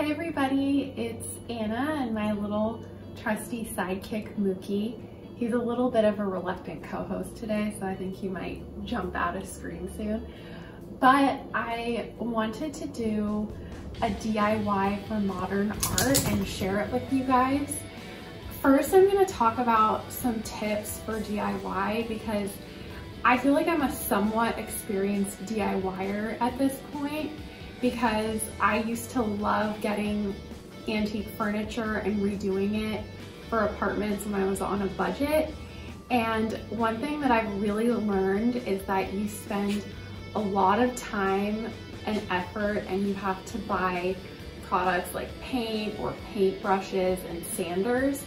Hey everybody, it's Anna and my little trusty sidekick Mookie. He's a little bit of a reluctant co-host today, so I think he might jump out of screen soon. But I wanted to do a DIY for modern art and share it with you guys. First, I'm going to talk about some tips for DIY because I feel like I'm a somewhat experienced DIYer at this point because I used to love getting antique furniture and redoing it for apartments when I was on a budget. And one thing that I've really learned is that you spend a lot of time and effort and you have to buy products like paint or paint brushes and sanders.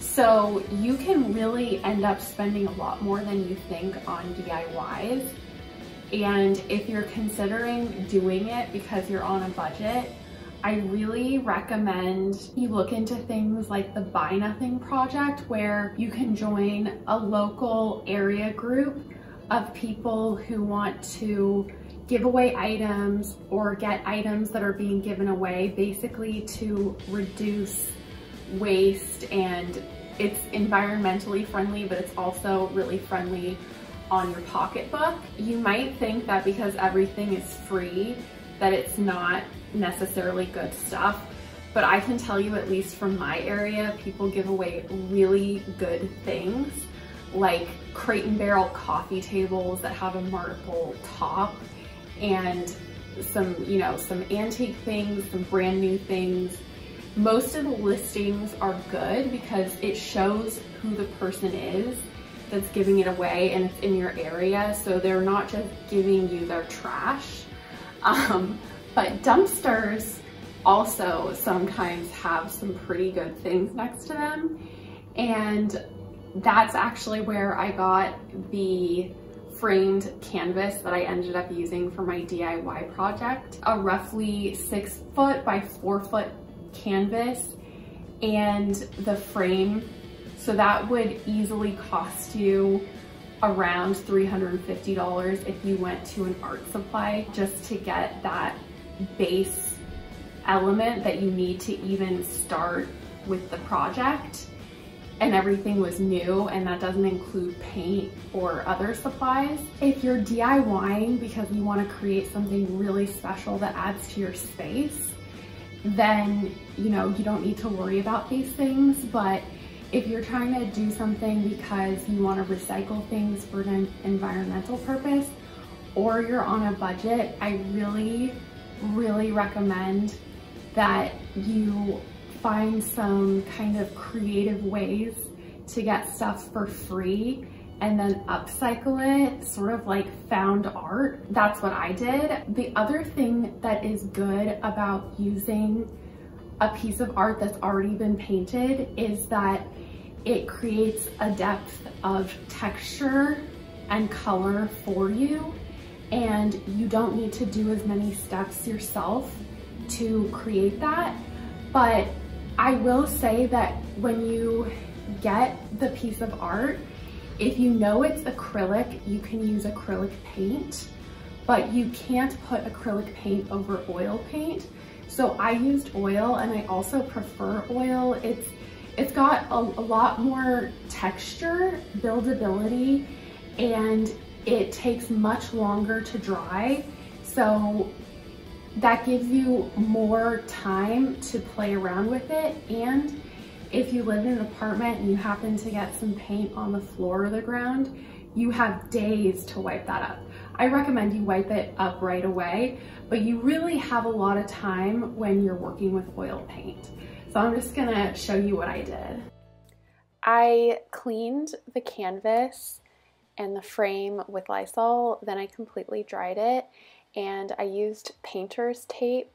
So you can really end up spending a lot more than you think on DIYs. And if you're considering doing it because you're on a budget, I really recommend you look into things like the Buy Nothing Project, where you can join a local area group of people who want to give away items or get items that are being given away, basically to reduce waste. And it's environmentally friendly, but it's also really friendly on your pocketbook. You might think that because everything is free, that it's not necessarily good stuff, but I can tell you, at least from my area, people give away really good things, like Crate and Barrel coffee tables that have a marble top, and some, you know, some antique things, some brand new things. Most of the listings are good because it shows who the person is that's giving it away, and it's in your area, so they're not just giving you their trash. But dumpsters also sometimes have some pretty good things next to them, and that's actually where I got the framed canvas that I ended up using for my DIY project. A roughly 6-foot by 4-foot canvas and the frame, so that would easily cost you around $350 if you went to an art supply, just to get that base element that you need to even start with the project. And everything was new, and that doesn't include paint or other supplies. If you're DIYing because you want to create something really special that adds to your space, then you know you don't need to worry about these things. But if you're trying to do something because you want to recycle things for an environmental purpose, or you're on a budget, I really recommend that you find some kind of creative ways to get stuff for free and then upcycle it, sort of like found art. That's what I did. The other thing that is good about using a piece of art that's already been painted is that it creates a depth of texture and color for you, and you don't need to do as many steps yourself to create that. But I will say that when you get the piece of art, if you know it's acrylic, you can use acrylic paint, but you can't put acrylic paint over oil paint. So I used oil, and I also prefer oil. It's got a lot more texture, buildability, and it takes much longer to dry. So that gives you more time to play around with it. And if you live in an apartment and you happen to get some paint on the floor or the ground, you have days to wipe that up. I recommend you wipe it up right away, but you really have a lot of time when you're working with oil paint. So I'm just gonna show you what I did. I cleaned the canvas and the frame with Lysol, then I completely dried it, and I used painter's tape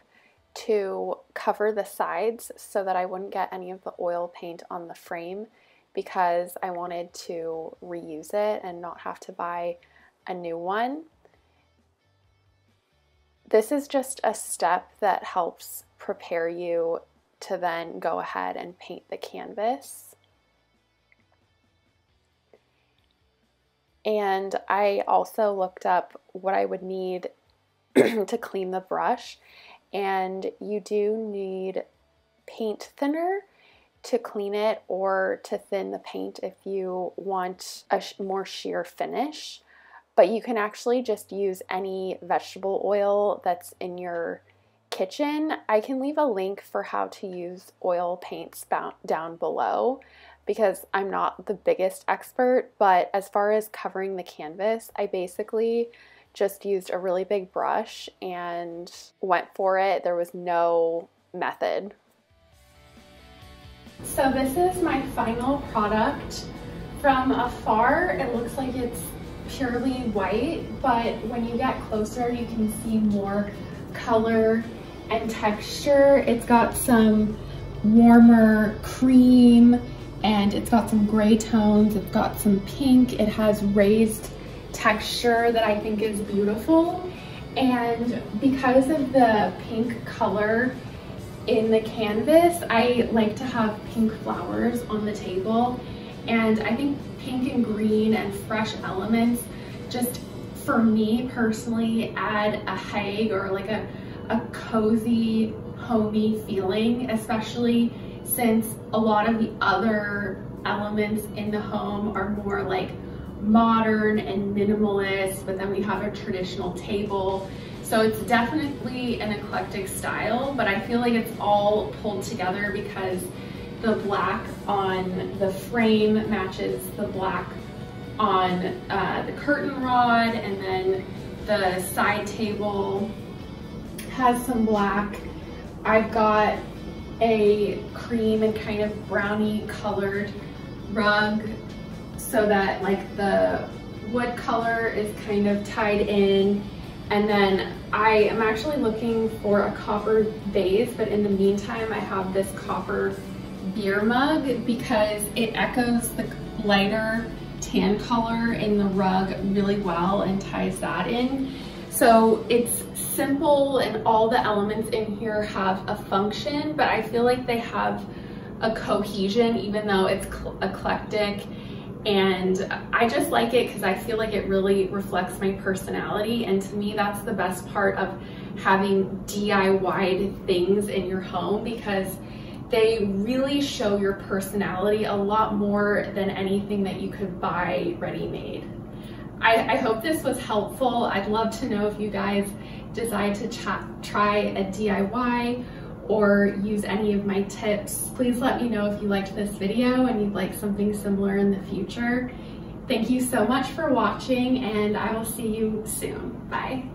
to cover the sides so that I wouldn't get any of the oil paint on the frame, because I wanted to reuse it and not have to buy a new one. This is just a step that helps prepare you to then go ahead and paint the canvas. And I also looked up what I would need to clean the brush, and you do need paint thinner to clean it or to thin the paint if you want a more sheer finish. But you can actually just use any vegetable oil that's in your kitchen. I can leave a link for how to use oil paints down below because I'm not the biggest expert, but as far as covering the canvas, I basically just used a really big brush and went for it. There was no method. So this is my final product. From afar, it looks like it's purely white, but when you get closer, you can see more color and texture. It's got some warmer cream and it's got some gray tones. It's got some pink. It has raised texture that I think is beautiful. And because of the pink color in the canvas, I like to have pink flowers on the table. And I think pink and green and fresh elements just, for me personally, add a hug or like a cozy, homey feeling, especially since a lot of the other elements in the home are more like modern and minimalist, but then we have a traditional table. So it's definitely an eclectic style, but I feel like it's all pulled together because the black on the frame matches the black on the curtain rod, and then the side table has some black. I've got a cream and kind of browny colored rug so that like the wood color is kind of tied in. And then I am actually looking for a copper vase, but in the meantime I have this copper beer mug because it echoes the lighter tan color in the rug really well and ties that in. So it's simple and all the elements in here have a function, but I feel like they have a cohesion even though it's eclectic. And I just like it because I feel like it really reflects my personality, and to me that's the best part of having DIY things in your home, because they really show your personality a lot more than anything that you could buy ready-made. I hope this was helpful. I'd love to know if you guys decide to try a DIY or use any of my tips. Please let me know if you liked this video and you'd like something similar in the future. Thank you so much for watching, and I will see you soon. Bye.